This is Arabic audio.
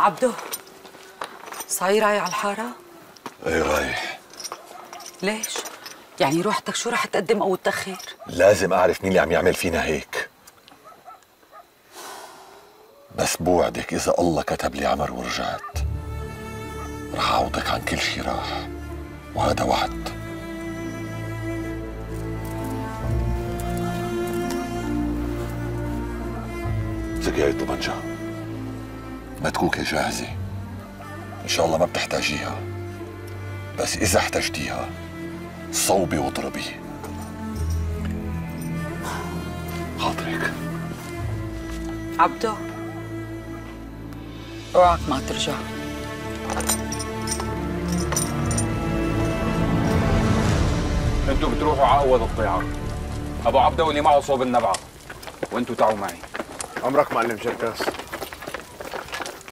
عبدو، صاير رايح على الحاره؟ ايه رايح. ليش؟ يعني روحتك شو رح تقدم او تاخر؟ لازم اعرف مين اللي عم يعمل فينا هيك. بس بوعدك اذا الله كتب لي عمر ورجعت رح اعوضك عن كل شي راح، وهذا وعد. امسكي هاي الطبنجة، متكوكة جاهزة، إن شاء الله ما بتحتاجيها، بس إذا احتجتيها صوبي واضربي. خاطرك عبدو، اوعك ما ترجع. انتوا بتروحوا على أول الضيعة، أبو عبدو اللي معه صوب النبعة، وانتوا تعوا معي. عمرك معلم شركاس.